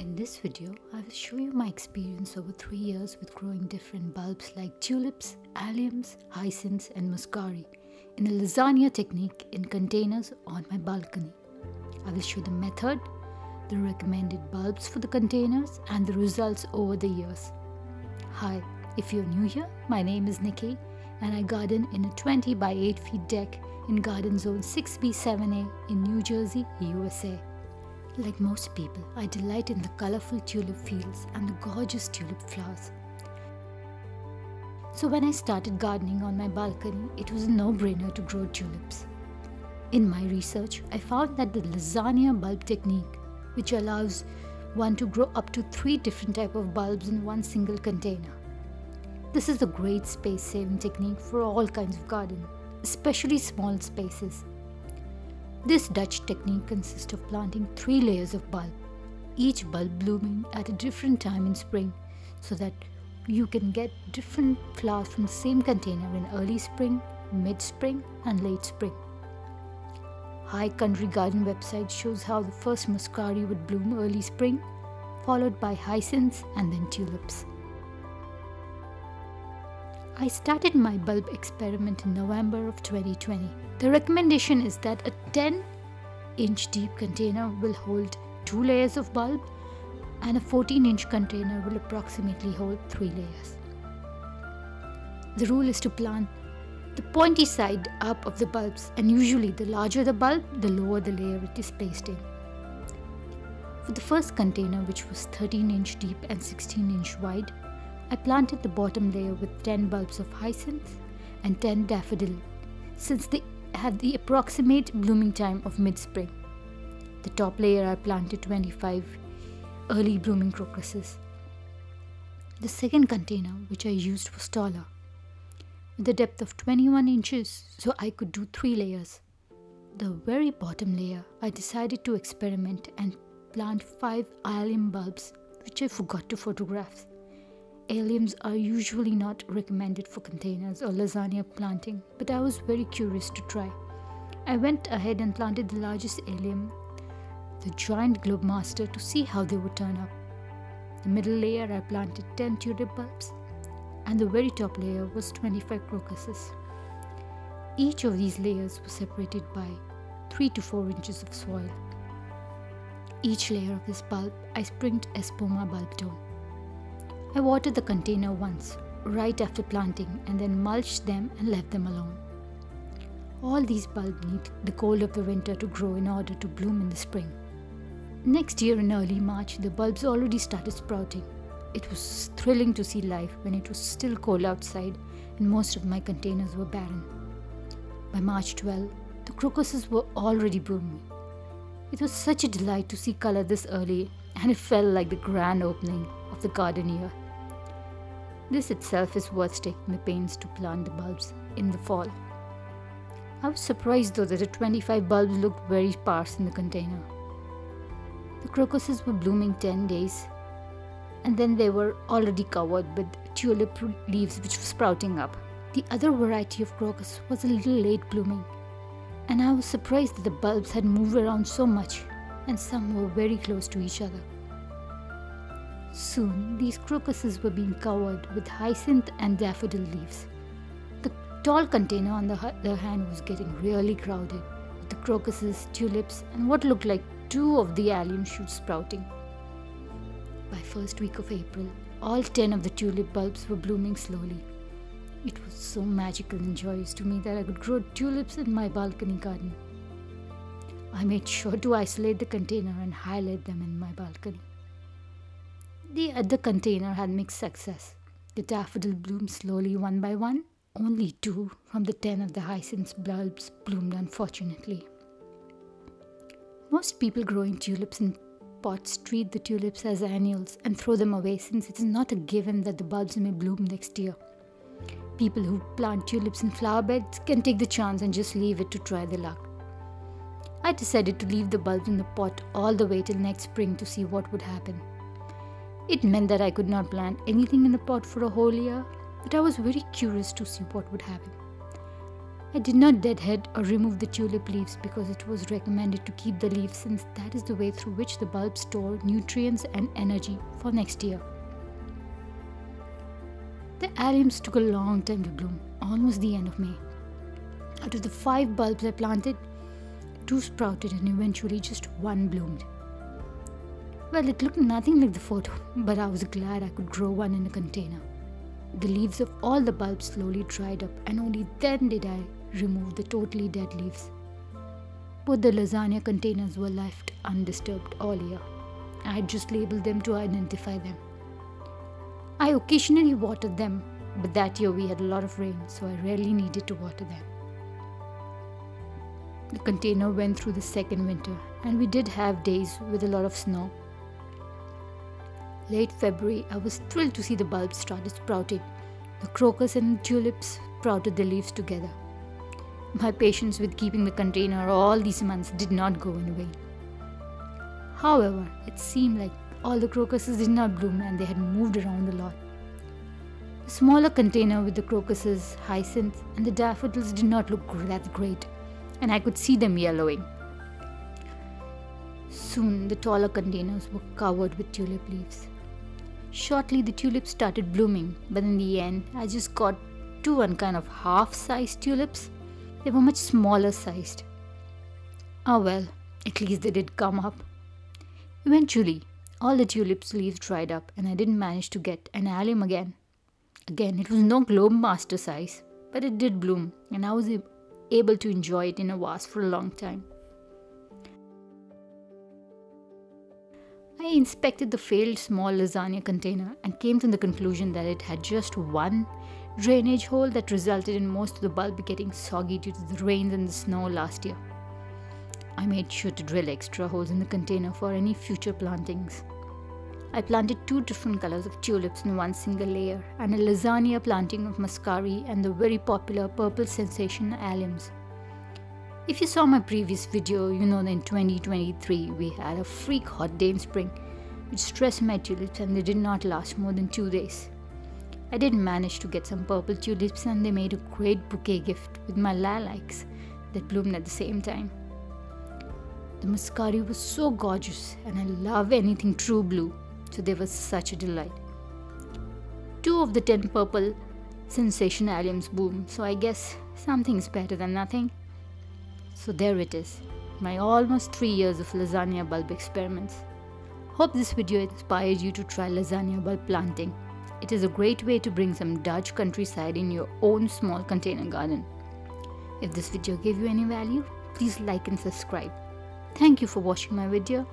In this video, I will show you my experience over 3 years with growing different bulbs like tulips, alliums, hyacinths and muscari in a lasagna technique in containers on my balcony. I will show the method, the recommended bulbs for the containers and the results over the years. Hi, if you're new here, my name is Nikki and I garden in a 20 by 8 feet deck in Garden Zone 6B7A in New Jersey, USA. Like most people, I delight in the colorful tulip fields and the gorgeous tulip flowers. So when I started gardening on my balcony, it was a no-brainer to grow tulips. In my research, I found that the lasagna bulb technique, which allows one to grow up to 3 different types of bulbs in one single container. This is a great space-saving technique for all kinds of garden, especially small spaces. This Dutch technique consists of planting 3 layers of bulb, each bulb blooming at a different time in spring so that you can get different flowers from the same container in early spring, mid-spring and late spring. High Country Garden website shows how the first muscari would bloom early spring, followed by hyacinths and then tulips. I started my bulb experiment in November of 2020. The recommendation is that a 10-inch deep container will hold 2 layers of bulb and a 14-inch container will approximately hold 3 layers. The rule is to plant the pointy side up of the bulbs, and usually the larger the bulb, the lower the layer it is placed in. For the first container, which was 13-inch deep and 16-inch wide, I planted the bottom layer with 10 bulbs of hyacinths and 10 daffodil, since they had the approximate blooming time of mid-spring. The top layer I planted 25 early blooming crocuses. The second container which I used was taller, with a depth of 21 inches, so I could do 3 layers. The very bottom layer I decided to experiment and plant 5 allium bulbs, which I forgot to photograph. Alliums are usually not recommended for containers or lasagna planting, but I was very curious to try. I went ahead and planted the largest allium, the giant Globemaster, to see how they would turn up. The middle layer I planted 10 tulip bulbs and the very top layer was 25 crocuses. Each of these layers was separated by 3 to 4 inches of soil. Each layer of this bulb I sprinkled Espoma Bulb-tone. I watered the container once, right after planting, and then mulched them and left them alone. All these bulbs need the cold of the winter to grow in order to bloom in the spring. Next year in early March, the bulbs already started sprouting. It was thrilling to see life when it was still cold outside and most of my containers were barren. By March 12, the crocuses were already blooming. It was such a delight to see color this early, and it felt like the grand opening of the garden year. This itself is worth taking the pains to plant the bulbs in the fall. I was surprised though that the 25 bulbs looked very sparse in the container. The crocuses were blooming 10 days and then they were already covered with tulip leaves which were sprouting up. The other variety of crocus was a little late blooming and I was surprised that the bulbs had moved around so much and some were very close to each other. Soon, these crocuses were being covered with hyacinth and daffodil leaves. The tall container on the other hand was getting really crowded with the crocuses, tulips and what looked like 2 of the allium shoots sprouting. By first week of April, all 10 of the tulip bulbs were blooming slowly. It was so magical and joyous to me that I could grow tulips in my balcony garden. I made sure to isolate the container and highlight them in my balcony. The other container had mixed success. The daffodil bloomed slowly one by one. Only 2 from the 10 of the hyacinth bulbs bloomed, unfortunately. Most people growing tulips in pots treat the tulips as annuals and throw them away, since it is not a given that the bulbs may bloom next year. People who plant tulips in flower beds can take the chance and just leave it to try their luck. I decided to leave the bulbs in the pot all the way till next spring to see what would happen. It meant that I could not plant anything in the pot for a whole year, but I was very curious to see what would happen. I did not deadhead or remove the tulip leaves because it was recommended to keep the leaves, since that is the way through which the bulbs store nutrients and energy for next year. The alliums took a long time to bloom, almost the end of May. Out of the 5 bulbs I planted, 2 sprouted and eventually just 1 bloomed. Well, it looked nothing like the photo, but I was glad I could grow one in a container. The leaves of all the bulbs slowly dried up, and only then did I remove the totally dead leaves. Both the lasagna containers were left undisturbed all year. I had just labeled them to identify them. I occasionally watered them, but that year we had a lot of rain, so I rarely needed to water them. The container went through the second winter, and we did have days with a lot of snow. Late February, I was thrilled to see the bulbs started sprouting. The crocus and tulips sprouted their leaves together. My patience with keeping the container all these months did not go in vain. However, it seemed like all the crocuses did not bloom and they had moved around a lot. The smaller container with the crocuses, hyacinth, and the daffodils did not look that great, and I could see them yellowing. Soon, the taller containers were covered with tulip leaves. Shortly, the tulips started blooming, but in the end, I just got 2 unkind of half-sized tulips. They were much smaller sized. Oh well, at least they did come up. Eventually, all the tulips' leaves dried up and I didn't manage to get an allium again. Again, it was no Globemaster size, but it did bloom and I was able to enjoy it in a vase for a long time. I inspected the failed small lasagna container and came to the conclusion that it had just 1 drainage hole that resulted in most of the bulb getting soggy due to the rains and the snow last year. I made sure to drill extra holes in the container for any future plantings. I planted 2 different colors of tulips in one single layer and a lasagna planting of muscari and the very popular purple sensation alliums. If you saw my previous video, you know that in 2023 we had a freak hot day in spring which stressed my tulips and they did not last more than 2 days. I did manage to get some purple tulips and they made a great bouquet gift with my lilacs that bloomed at the same time. The muscari was so gorgeous and I love anything true blue, so they were such a delight. 2 of the 10 purple sensation alliums bloomed, so I guess something's better than nothing. So there it is, my almost 3 years of lasagna bulb experiments. Hope this video inspired you to try lasagna bulb planting. It is a great way to bring some Dutch countryside in your own small container garden. If this video gave you any value, please like and subscribe. Thank you for watching my video.